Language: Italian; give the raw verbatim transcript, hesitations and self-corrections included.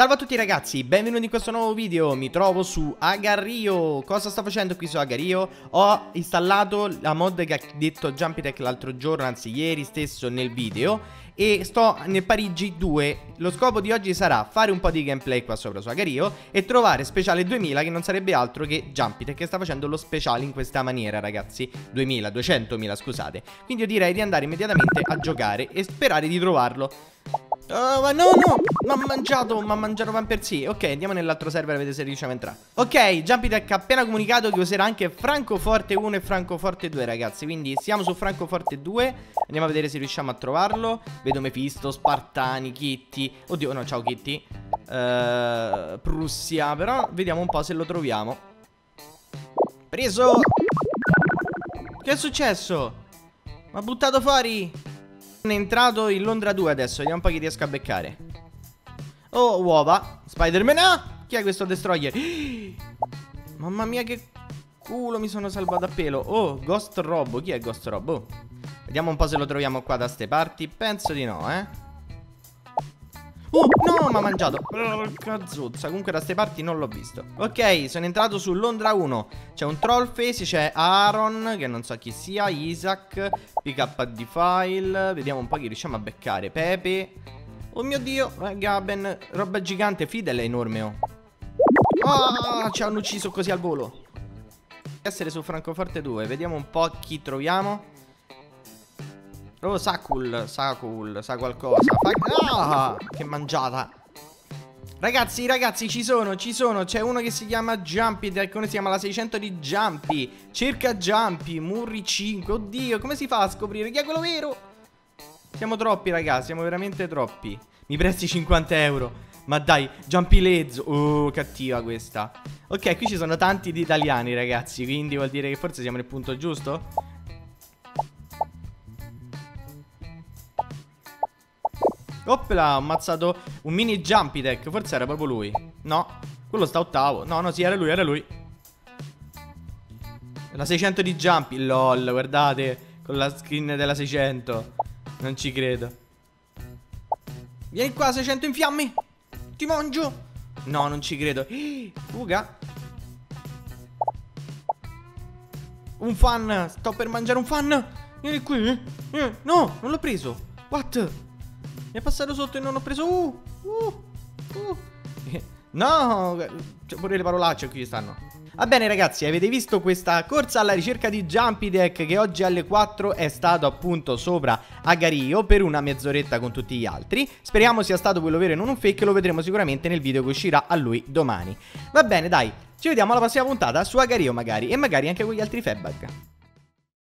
Salve a tutti ragazzi, benvenuti in questo nuovo video. Mi trovo su Agar punto io. Cosa sto facendo qui su Agar punto io? Ho installato la mod che ha detto Giampytek l'altro giorno, anzi ieri stesso nel video, e sto nel Parigi due. Lo scopo di oggi sarà fare un po' di gameplay qua sopra su Agar punto io e trovare Speciale duemila, che non sarebbe altro che Giampytek che sta facendo lo speciale in questa maniera ragazzi, duemila, duecentomila scusate. Quindi io direi di andare immediatamente a giocare e sperare di trovarlo. Oh, ma no, no, mi ha mangiato, mi ha mangiato Van Persi. Ok, andiamo nell'altro server a vedere se riusciamo a entrare. Ok, Giampytek ha appena comunicato che userà anche Francoforte uno e Francoforte due ragazzi. Quindi siamo su Francoforte due, andiamo a vedere se riusciamo a trovarlo. Vedo Mefisto, Spartani, Kitty. Oddio, no, ciao Kitty. uh, Prussia, però vediamo un po' se lo troviamo. Preso. Che è successo? Mi ha buttato fuori. Sono entrato in Londra due adesso, vediamo un po' chi riesco a beccare. Oh, uova, Spider-Man, ah! Chi è questo destroyer? Mamma mia che culo, mi sono salvato a pelo. Oh, Ghost Robo, chi è Ghost Robo? Vediamo un po' se lo troviamo qua da ste parti, penso di no, eh. Oh, no, mi ha mangiato. Porca zozza, comunque da ste parti non l'ho visto. Ok, sono entrato su Londra uno. C'è un troll face, c'è Aaron, che non so chi sia, Isaac P K D file. Vediamo un po' chi riusciamo a beccare. Pepe. Oh mio Dio, Gaben. Roba gigante, Fidel è enorme, oh. Ah, ci hanno ucciso così al volo. Essere su Francoforte due. Vediamo un po' chi troviamo. Oh, sa cool, sa cool, sa qualcosa. Ah, che mangiata. Ragazzi, ragazzi, ci sono, ci sono. C'è uno che si chiama Giampytek, uno si chiama la seicento di Giampy. Cerca Giampy, Murri cinque. Oddio, come si fa a scoprire chi è quello vero? Siamo troppi, ragazzi, siamo veramente troppi. Mi presti cinquanta euro? Ma dai, Giampy Lezzo. Oh, cattiva questa. Ok, qui ci sono tanti di italiani, ragazzi, quindi vuol dire che forse siamo nel punto giusto? Oppla, ho ammazzato un mini Giampytek. Forse era proprio lui. No, quello sta ottavo. No, no, sì, era lui, era lui. La seicento di Giampy. Lol, guardate, con la skin della seicento. Non ci credo. Vieni qua, seicento in fiamme. Ti mangio. No, non ci credo. Fuga. Un fan. Sto per mangiare un fan. Vieni qui. No, non l'ho preso. What? Mi è passato sotto e non ho preso. Uh, uh, uh. No, pure le parolacce qui stanno. Va bene ragazzi, avete visto questa corsa alla ricerca di Giampytek, che oggi alle quattro è stato appunto sopra Agar punto io per una mezz'oretta con tutti gli altri. Speriamo sia stato quello vero e non un fake, lo vedremo sicuramente nel video che uscirà a lui domani. Va bene dai, ci vediamo alla prossima puntata su Agar punto io magari, e magari anche con gli altri feedback.